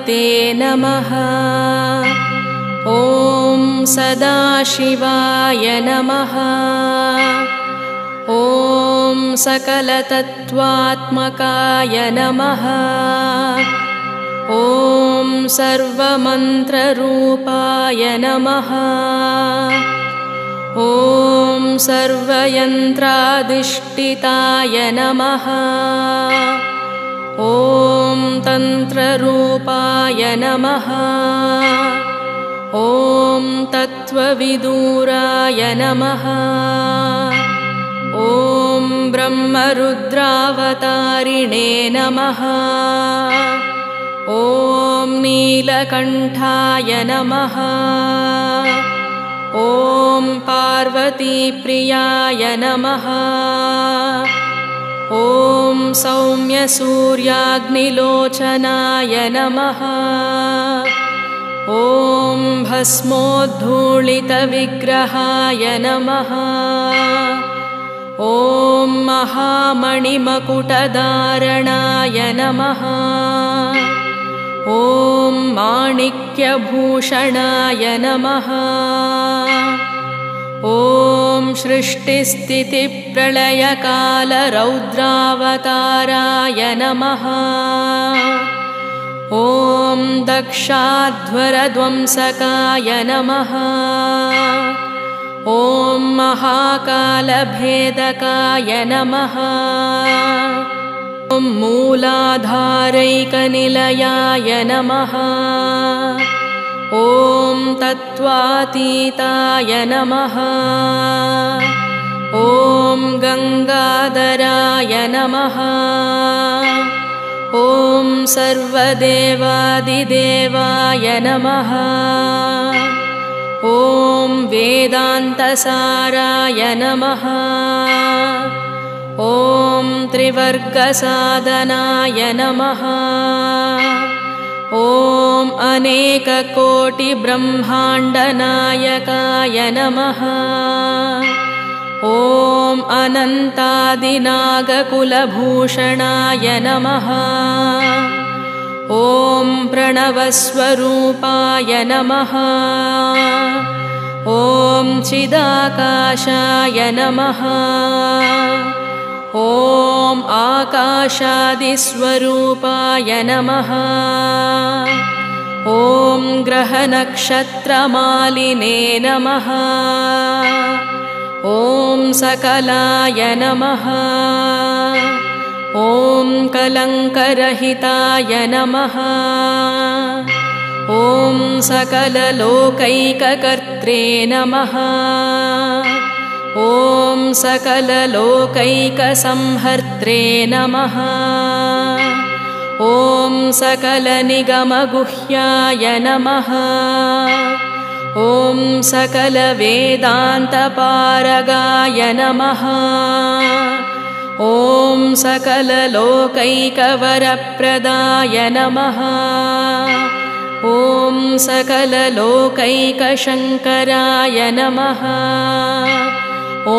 भगवते नमः। ॐ सदाशिवाय नमः। ॐ सकलतत्त्वात्मकाय नमः। ॐ सर्वमन्त्ररूपाय नमः। ॐ सर्वयन्त्राधिष्ठिताय नमः। ॐ तन्त्ररूपाय नमः। ॐ तत्त्वविदूराय नमः। ॐ ब्रह्मरुद्रावतारिणे नमः। ॐ नीलकण्ठाय नमः। ॐ पार्वतीप्रियाय नमः। ॐ सौम्यसूर्याग्निलोचनाय नमः। ॐ भस्मोद्धूलितविग्रहाय नमः। ॐ महामणिमकुटधारणाय नमः। ॐ माणिक्यभूषणाय नमः। ॐ सृष्टिस्थितिप्रलयकालरौद्रावताराय नमः। ॐ दक्षाध्वरध्वंसकाय नमः। ॐ महाकालभेदकाय नमः। ॐ मूलाधारैकनिलयाय नमः। ॐ तत्त्वातीताय नमः। ॐ गङ्गाधराय नमः। ॐ सर्वदेवादिदेवाय नमः। ॐ वेदान्तसाराय नमः। ॐ त्रिवर्गसाधनाय नमः। ॐ अनेककोटिब्रह्माण्डनायकाय नमः। ॐ अनन्तादिनागकुलभूषणाय नमः। ॐ प्रणवस्वरूपाय नमः। ॐ चिदाकाशाय नमः। ॐ आकाशादिस्वरूपाय नमः। ॐ ग्रहनक्षत्रमालिने नमः। ॐ सकलाय नमः। ॐ कलङ्करहिताय नमः। ॐ सकललोकैककर्त्रे नमः। ॐ सकललोकैकसंहर्त्रे नमः। ॐ सकलनिगमगुह्याय नमः। ॐ सकलवेदान्तपारगाय नमः। ॐ सकललोकैकवरप्रदाय नमः। ॐ सकललोकैकशङ्कराय नमः। ॐ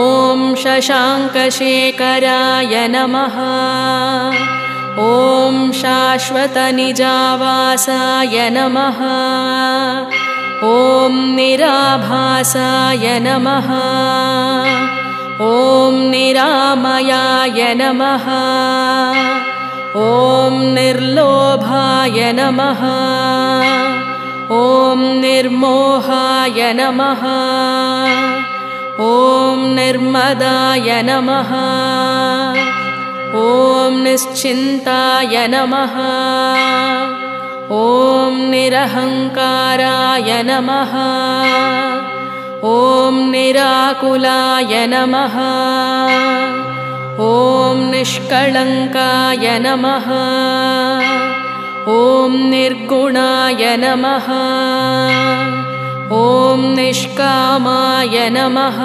शशाङ्कशेखराय नमः। ॐ शाश्वतनिजावासाय नमः। ॐ निराभासाय नमः। ॐ निरामयाय नमः। ॐ निर्लोभाय नमः। ॐ निर्मोहाय नमः। ॐ निर्मदाय नमः। ॐ निश्चिन्ताय नमः। ॐ निरहङ्काराय नमः। ॐ निराकुलाय नमः। ॐ निष्कलङ्काय नमः। ॐ निर्गुणाय नमः। ॐ निष्कामाय नमः।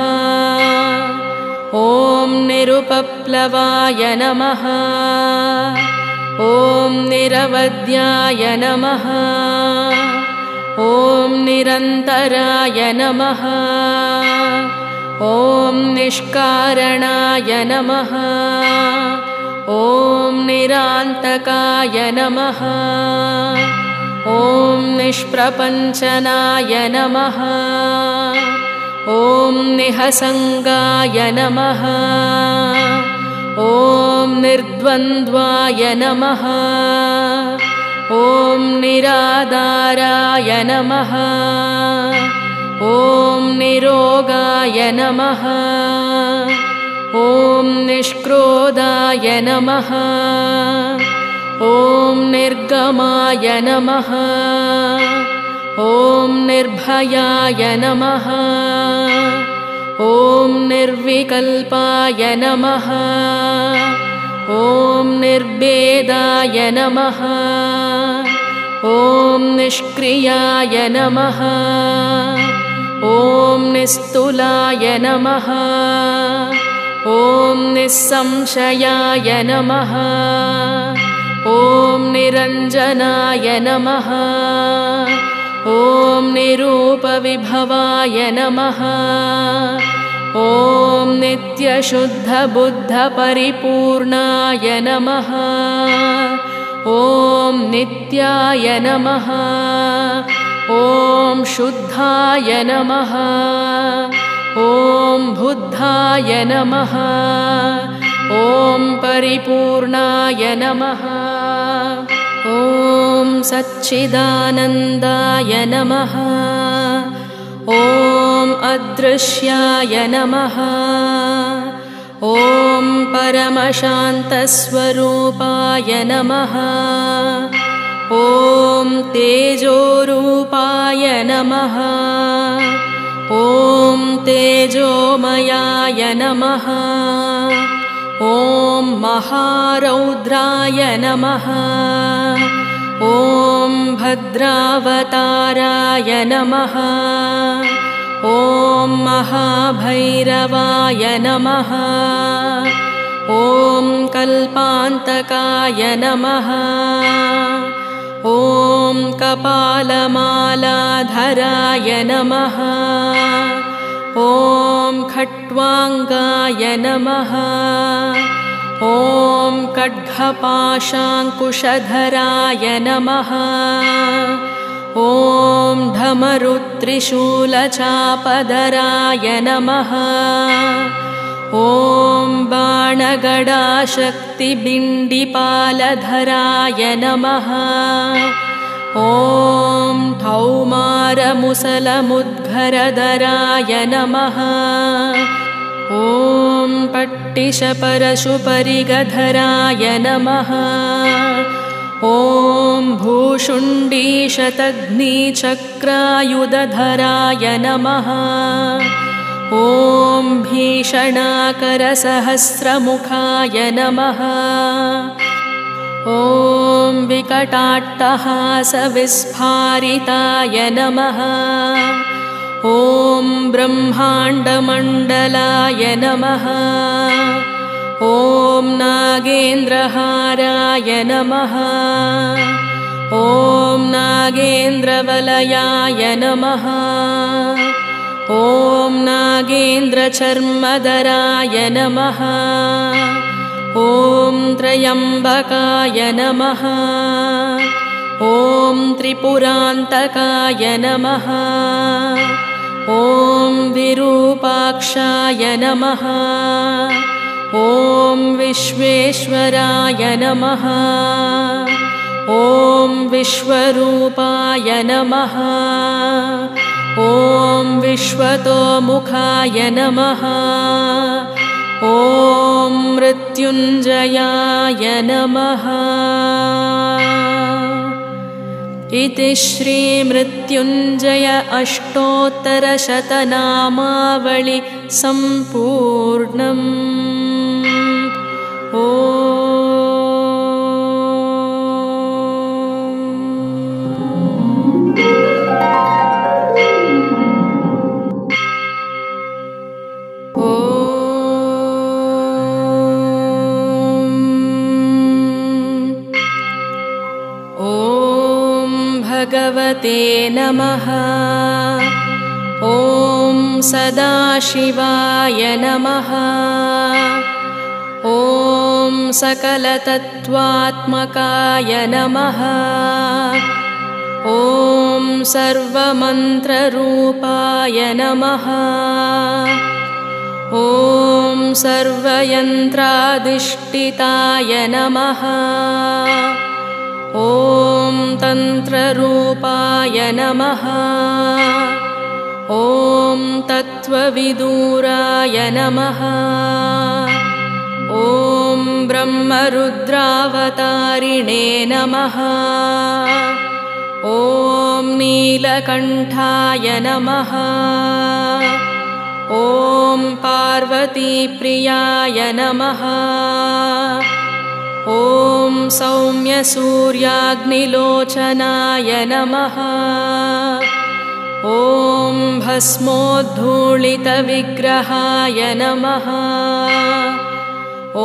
ॐ निरुपप्लवाय नमः। ॐ निरवद्याय नमः। ॐ निरन्तराय नमः। ॐ निष्कारणाय नमः। ॐ निरान्तकाय नमः। ॐ निष्प्रपञ्चनाय नमः। ॐ निःसङ्गाय नमः। ॐ निर्द्वन्द्वाय नमः। ॐ निराधाराय नमः। ॐ निरोगाय नमः। ॐ निष्क्रोधाय नमः। ॐ निर्गमाय नमः। ॐ निर्भयाय नमः। ॐ निर्विकल्पाय नमः। ॐ निर्भेदाय नमः। ॐ निष्क्रियाय नमः। ॐ निस्तुलाय नमः। ॐ निःसंशयाय नमः। ॐ निरञ्जनाय नमः। ॐ निरूपविभवाय नमः। ॐ नित्यशुद्धबुद्धपरिपूर्णाय नमः। ॐ नित्याय नमः। ॐ शुद्धाय नमः। ॐ बुद्धाय नमः। ॐ परिपूर्णाय नमः। ॐ सच्चिदानन्दाय नमः। ॐ अदृश्याय नमः। ॐ परमशान्तस्वरूपाय नमः। ॐ तेजोरूपाय नमः। ॐ तेजोमयाय नमः। ॐ महारौद्राय नमः। ॐ भद्रावताराय नमः। ॐ महाभैरवाय नमः। ॐ कल्पान्तकाय नमः। ॐ कपालमालाधराय नमः। ॐ खट्वाङ्गाय नमः। ॐ खड्गपाशाङ्कुशधराय नमः। ॐ धमरुत्रिशूलचापधराय नमः। ॐ बाणगडाशक्तिबिण्डिपालधराय नमः। ॐ धौमारमुसलमुद्घरधराय नमः। ॐ पट्टिशपरशुपरिगधराय नमः। ॐ भूषुण्डीशतघ्नीचक्रायुधधराय नमः। ॐ भीषणाकरसहस्रमुखाय नमः। ॐ विकटाट्टहासविस्फारिताय नमः। ॐ ब्रह्माण्डमण्डलाय नमः। ॐ नागेन्द्रहाराय नमः। ॐ नागेन्द्रवलयाय नमः। ॐ नागेन्द्रचर्मधराय नमः। ॐ त्र्यम्बकाय नमः। ॐ त्रिपुरान्तकाय नमः। ॐ विरूपाक्षाय नमः। ॐ विश्वेश्वराय नमः। ॐ विश्वरूपाय नमः। ॐ विश्वतोमुखाय नमः। ॐ मृत्युञ्जयाय नमः। इति श्री मृत्युञ्जय अष्टोत्तरशतनामावली सम्पूर्णम्। ॐ भगवते नमः। ॐ सदाशिवाय नमः। ॐ सकलतत्त्वात्मकाय नमः। ॐ सर्वमन्त्ररूपाय नमः। ॐ सर्वयन्त्राधिष्ठिताय नमः। ॐ तन्त्ररूपाय नमः। ॐ तत्त्वविदूराय नमः। ॐ ब्रह्मरुद्रावतारिणे नमः। ॐ नीलकण्ठाय नमः। ॐ पार्वतीप्रियाय नमः। ॐ सौम्यसूर्याग्निलोचनाय नमः। ॐ भस्मोद्धूलितविग्रहाय नमः।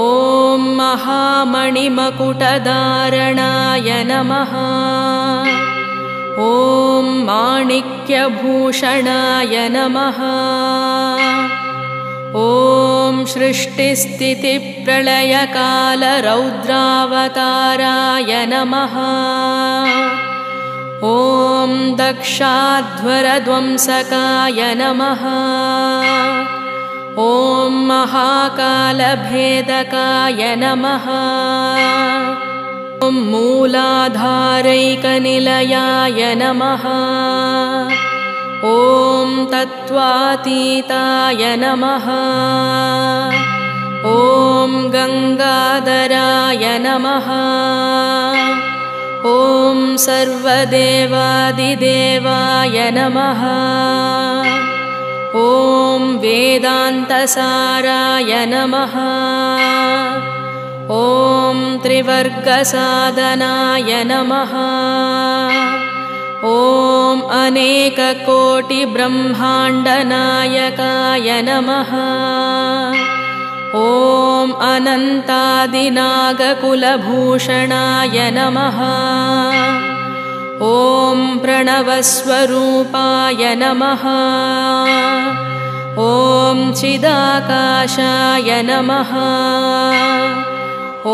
ॐ महामणिमकुटधारणाय नमः। ॐ माणिक्यभूषणाय नमः। ॐ सृष्टिस्थितिप्रलयकालरौद्रावताराय नमः। ॐ दक्षाध्वरध्वंसकाय नमः। ॐ महाकालभेदकाय नमः। ॐ मूलाधारैकनिलयाय नमः। ॐ तत्त्वातीताय नमः। ॐ गङ्गाधराय नमः। ॐ सर्वदेवादिदेवाय नमः। ॐ वेदान्तसाराय नमः। ॐ त्रिवर्गसाधनाय नमः। ॐ अनेककोटिब्रह्माण्डनायकाय नमः। ॐ अनन्तादिनागकुलभूषणाय नमः। ॐ प्रणवस्वरूपाय नमः। ॐ चिदाकाशाय नमः। ॐ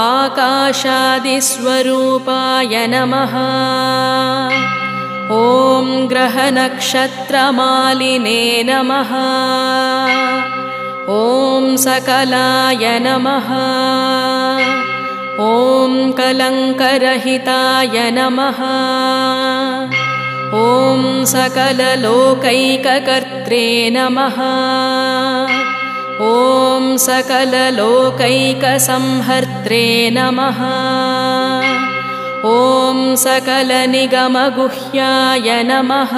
आकाशादिस्वरूपाय नमः। ॐ ग्रहनक्षत्रमालिने नमः। ॐ सकलाय नमः। ॐ कलङ्करहिताय नमः। ॐ सकललोकैककर्त्रे नमः। ॐ सकललोकैकसंहर्त्रे नमः। ॐ सकलनिगमगुह्याय नमः।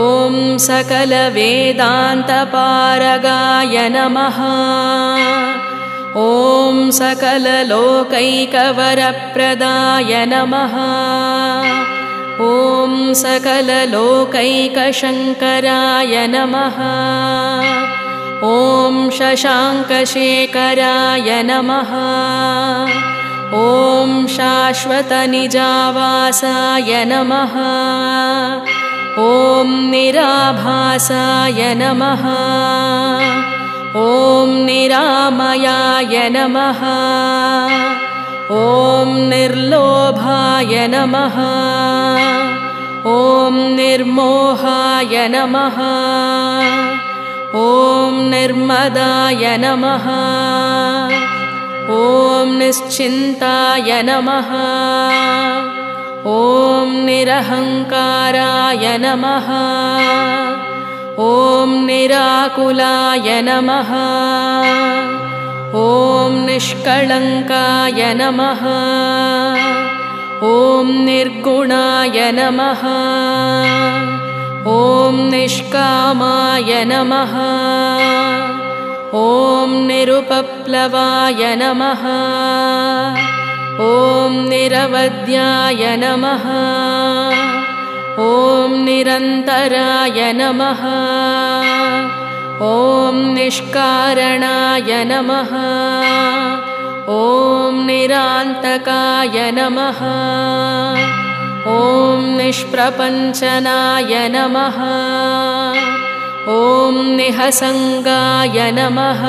ॐ सकलवेदान्तपारगाय नमः। ॐ सकललोकैकवरप्रदाय नमः। ॐ सकललोकैकशङ्कराय नमः। ॐ शशाङ्कशेखराय नमः। ॐ शाश्वतनिजावासाय नमः। ॐ निराभासाय नमः। ॐ निरामयाय नमः। ॐ निर्लोभाय नमः। ॐ निर्मोहाय नमः। ॐ निर्मदाय नमः। ॐ निश्चिन्ताय नमः। ॐ निरहङ्काराय नमः। ॐ निराकुलाय नमः। ॐ निष्कलङ्काय नमः। ॐ निर्गुणाय नमः। ॐ निष्कामाय नमः। ॐ निरुपप्लवाय नमः। ॐ निरवद्याय नमः। ॐ निरन्तराय नमः। ॐ निष्कारणाय नमः। ॐ निरान्तकाय नमः। ॐ निष्प्रपञ्चनाय नमः। ॐ निःसङ्गाय नमः।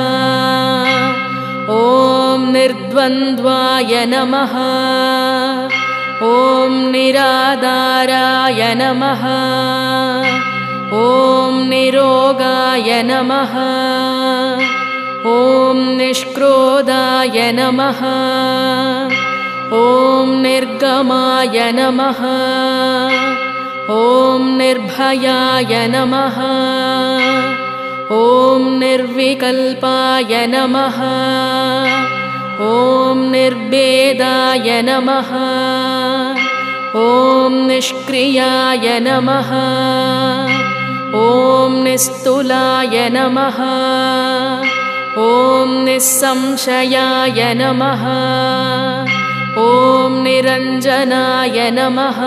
ॐ निर्द्वन्द्वाय नमः। ॐ निराधाराय नमः। ॐ निरोगाय नमः। ॐ निष्क्रोधाय नमः। ॐ निर्गमाय नमः। ॐ निर्भयाय नमः। ॐ निर्विकल्पाय नमः। ॐ निर्भेदाय नमः। ॐ निष्क्रियाय नमः। ॐ निस्तुलाय नमः। ॐ निसंशयाय नमः। ॐ निरञ्जनाय नमः।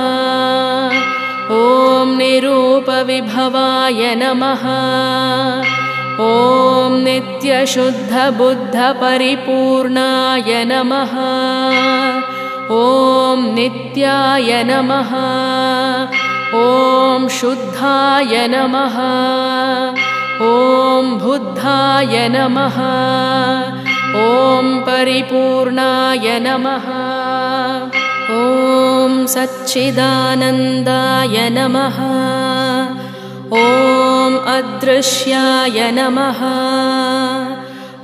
ॐ निरूपविभवाय नमः। ॐ नित्यशुद्धबुद्धपरिपूर्णाय नमः। ॐ नित्याय नमः। ॐ शुद्धाय नमः। ॐ बुद्धाय नमः। ॐ परिपूर्णाय नमः। ॐ सच्चिदानन्दाय नमः। ॐ अदृश्याय नमः।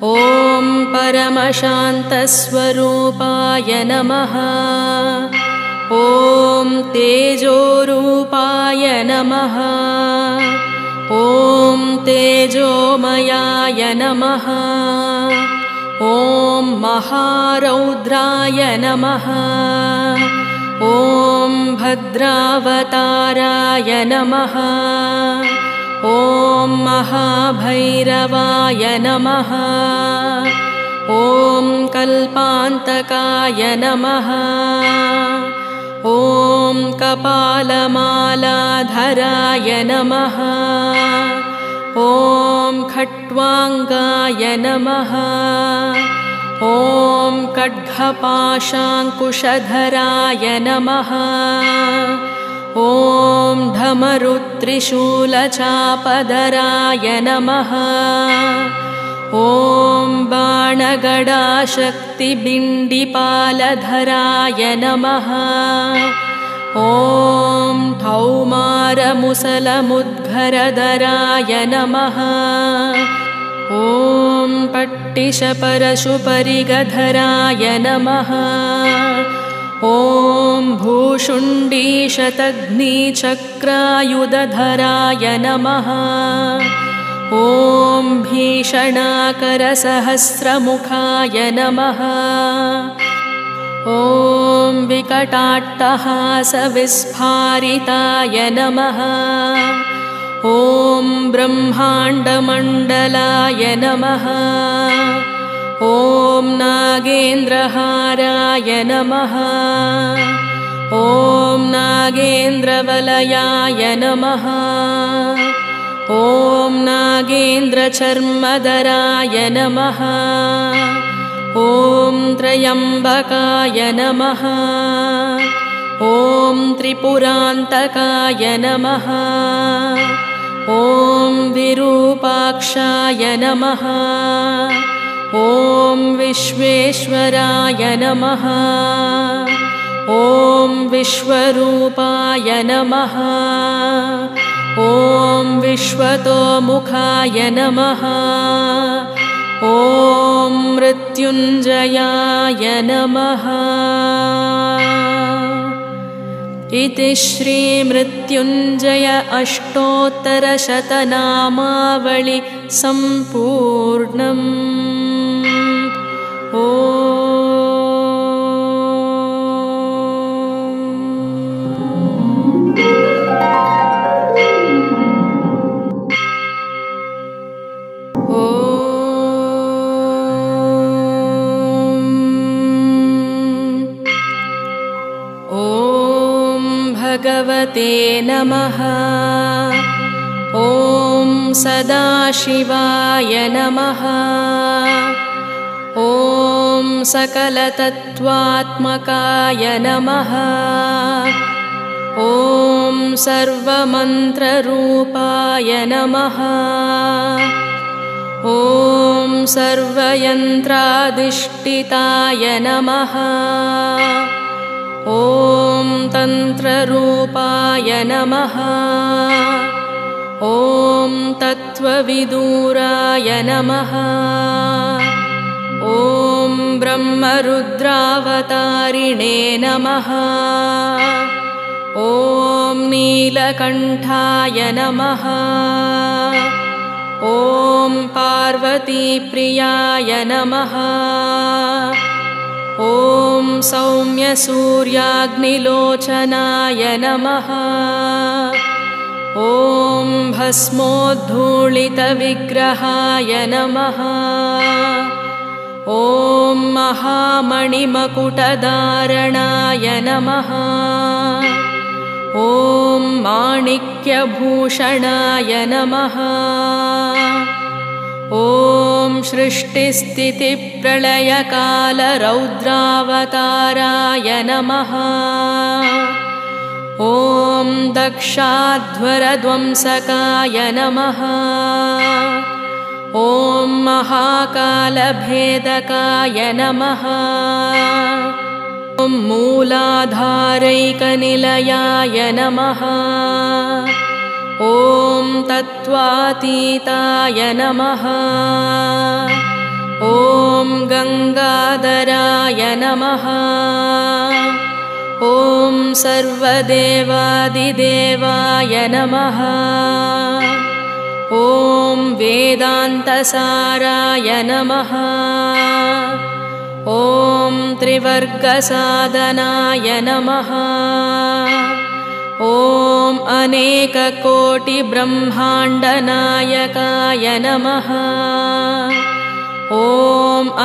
ॐ परमशान्तस्वरूपाय नमः। ॐ तेजोरूपाय नमः। ॐ तेजोमयाय नमः। ॐ महारौद्राय नमः। ॐ भद्रावताराय नमः। ॐ महाभैरवाय नमः। ॐ कल्पान्तकाय नमः। ॐ कपालमालाधराय नमः। ॐ खट्वाङ्गाय नमः। ॐ खड्गपाशाङ्कुशधराय नमः। ॐ धमरुत्रिशूलचापधराय नमः। ॐ बाणगडाशक्तिबिण्डिपालधराय नमः। ॐ धौमारमुसलमुद्घरधराय नमः। ॐ पट्टिशपरशुपरिगधराय नमः। ॐ भूषुण्डीशतघ्नीचक्रायुधधराय नमः। ॐ भीषणाकरसहस्रमुखाय नमः। ॐ विकटाट्टहासविस्फारिताय नमः। ॐ ब्रह्माण्डमण्डलाय नमः। ॐ नागेन्द्रहाराय नमः। ॐ नागेन्द्रवलयाय नमः। ॐ नागेन्द्रचर्मधराय नमः। ॐ त्र्यम्बकाय नमः। ॐ त्रिपुरान्तकाय नमः। ॐ विरूपाक्षाय नमः। ॐ विश्वेश्वराय नमः। ॐ विश्वरूपाय नमः। ॐ विश्वतोमुखाय नमः। ॐ मृत्युञ्जयाय नमः। इति श्री मृत्युञ्जय अष्टोत्तरशतनामावली सम्पूर्णम्। ॐ भगवते नमः। ॐ सदाशिवाय नमः। ॐ सकलतत्त्वात्मकाय नमः। ॐ सर्वमन्त्ररूपाय नमः। ॐ सर्वयन्त्राधिष्ठिताय नमः। ॐ तन्त्ररूपाय नमः। ॐ तत्त्वविदूराय नमः। ॐ ब्रह्मरुद्रावतारिणे नमः। ॐ नीलकण्ठाय नमः। ॐ पार्वतीप्रियाय नमः। ॐ सौम्यसूर्याग्निलोचनाय नमः। ॐ भस्मोद्धूलितविग्रहाय नमः। ॐ महामणिमकुटधारणाय नमः। ॐ माणिक्यभूषणाय नमः। ॐ सृष्टिस्थितिप्रलयकालरौद्रावताराय नमः। ॐ दक्षाध्वरध्वंसकाय नमः। ॐ महाकालभेदकाय नमः। ॐ मूलाधारैकनिलयाय नमः। ॐ तत्त्वातीताय नमः। ॐ गङ्गाधराय नमः। ॐ सर्वदेवादिदेवाय नमः। ॐ वेदान्तसाराय नमः। ॐ त्रिवर्गसाधनाय नमः। ॐ अनेककोटिब्रह्माण्डनायकाय नमः। ॐ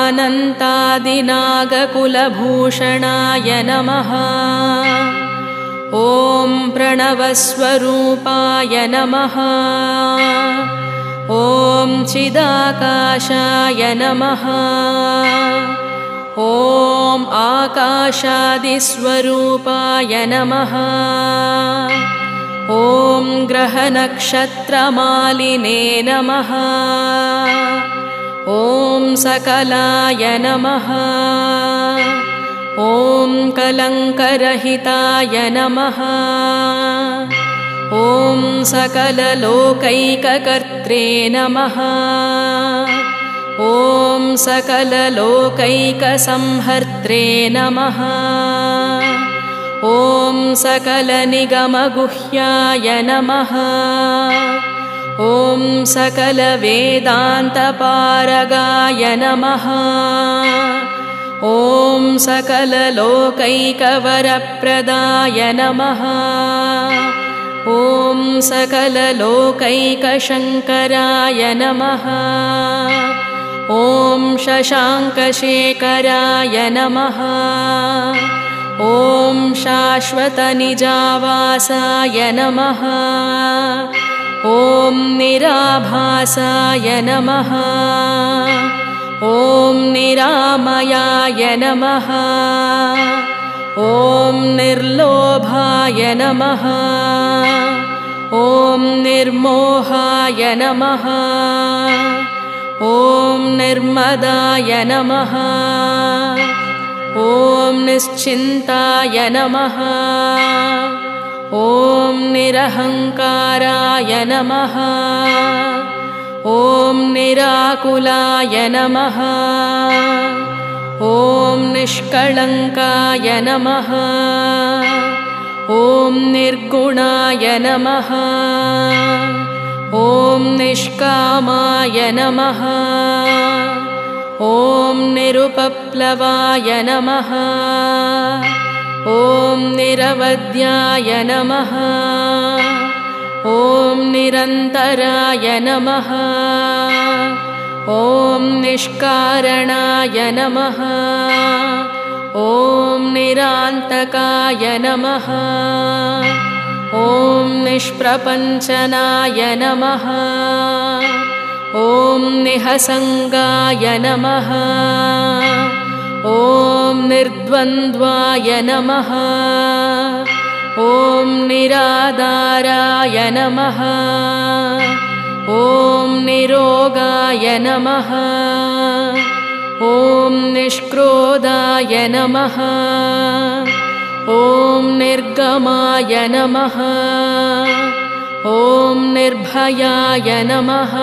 अनन्तादिनागकुलभूषणाय नमः। ॐ प्रणवस्वरूपाय नमः। ॐ चिदाकाशाय नमः। ॐ आकाशादिस्वरूपाय नमः। ॐ ग्रहनक्षत्रमालिने नमः। ॐ सकलाय नमः। ॐ कलङ्करहिताय नमः। ॐ सकललोकैककर्त्रे नमः। ॐ सकललोकैकसंहर्त्रे नमः। ॐ सकलनिगमगुह्याय नमः। ॐ सकलवेदान्तपारगाय नमः। ॐ सकललोकैकवरप्रदाय नमः। ॐ सकललोकैकशङ्कराय नमः। ॐ शशाङ्कशेखराय नमः। ॐ शाश्वतनिजावासाय नमः। ॐ निराभासाय नमः। ॐ निरामयाय नमः। ॐ निर्लोभाय नमः। ॐ निर्मोहाय नमः। ॐ निर्मदाय नमः। ॐ निश्चिन्ताय नमः। ॐ निरहङ्काराय नमः। ॐ निराकुलाय नमः। ॐ निष्कलङ्काय नमः। ॐ निर्गुणाय नमः। ॐ निष्कामाय नमः। ॐ निरुपप्लवाय नमः। ॐ निरवद्याय नमः। ॐ निरन्तराय नमः। ॐ निष्कारणाय नमः। ॐ निरान्तकाय नमः। ॐ निष्प्रपञ्चनाय नमः। ॐ निःसङ्गाय नमः। ॐ निर्द्वन्द्वाय नमः। ॐ निराधाराय नमः। ॐ निरोगाय नमः। ॐ निष्क्रोधाय नमः। ॐ निर्गमाय नमः। ॐ निर्भयाय नमः।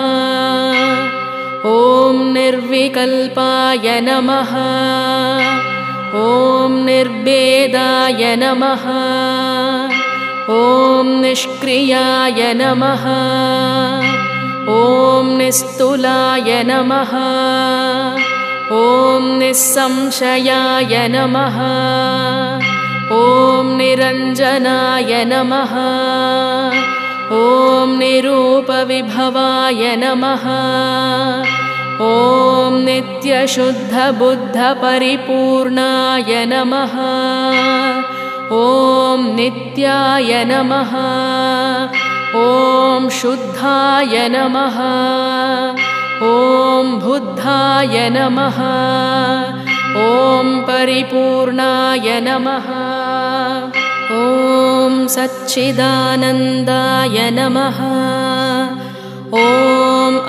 ॐ निर्विकल्पाय नमः। ॐ निर्भेदाय नमः। ॐ निष्क्रियाय नमः। ॐ निस्तुलाय नमः। ॐ निसंशयाय नमः। ॐ निरञ्जनाय नमः। ॐ निरूपविभवाय नमः। ॐ नित्यशुद्धबुद्धपरिपूर्णाय नमः। ॐ नित्याय नमः। ॐ शुद्धाय नमः। ॐ बुद्धाय नमः। ॐ परिपूर्णाय नमः। ॐ सच्चिदानन्दाय नमः। ॐ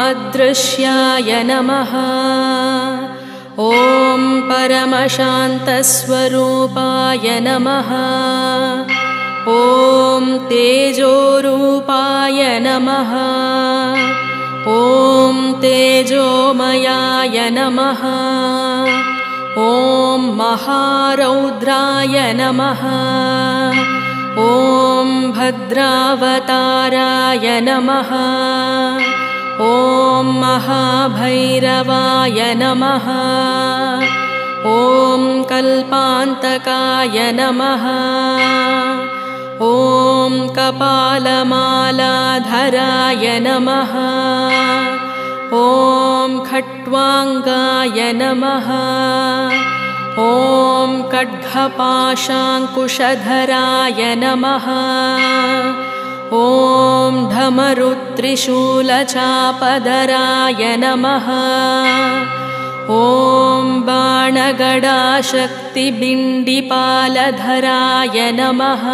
अदृश्याय नमः। ॐ परमशान्तस्वरूपाय नमः। ॐ तेजोरूपाय नमः। ॐ तेजोमयाय नमः। ॐ महारौद्राय नमः। ॐ भद्रावताराय नमः। ॐ महाभैरवाय नमः। ॐ कल्पान्तकाय नमः। ॐ कपालमालाधराय नमः। ॐ खट्वाङ्गाय नमः। ॐ खड्गपाशाङ्कुशधराय नमः। ॐ धमरुत्रिशूलचापधराय नमः। ॐ बाणगडाशक्तिबिण्डिपालधराय नमः।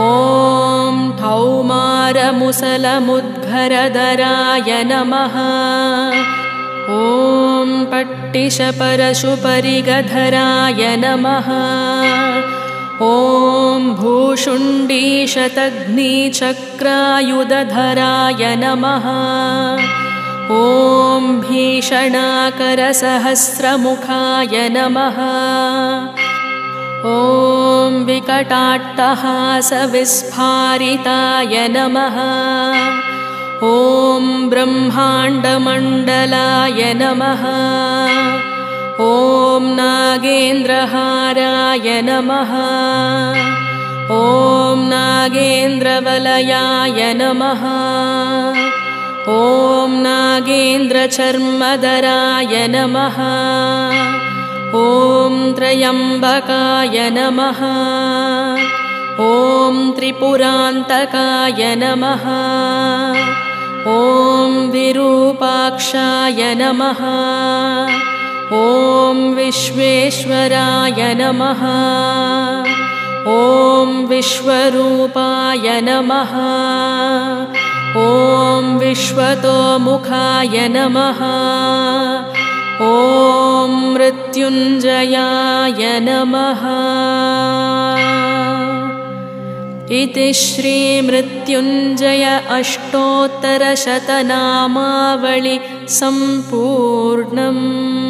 ॐ धौमारमुसलमुद्घरधराय नमः। ॐ पट्टिशपरशुपरिगधराय नमः। ॐ भूषुण्डीशतघ्नीचक्रायुधधराय नमः। ॐ भीषणाकरसहस्रमुखाय नमः। ॐ विकटाट्टहासविस्फारिताय नमः। ॐ ब्रह्माण्डमण्डलाय नमः। ॐ नागेन्द्रहाराय नमः। ॐ नागेन्द्रवलयाय नमः। ॐ नागेन्द्रचर्मधराय नमः। ॐ त्र्यम्बकाय नमः। ॐ त्रिपुरान्तकाय नमः। ॐ विरूपाक्षाय नमः। ॐ विश्वेश्वराय नमः। ॐ विश्वरूपाय नमः। ॐ विश्वतोमुखाय नमः। ॐ मृत्युञ्जयाय नमः। इति श्री मृत्युञ्जय अष्टोत्तर शतनामावली सम्पूर्णम्।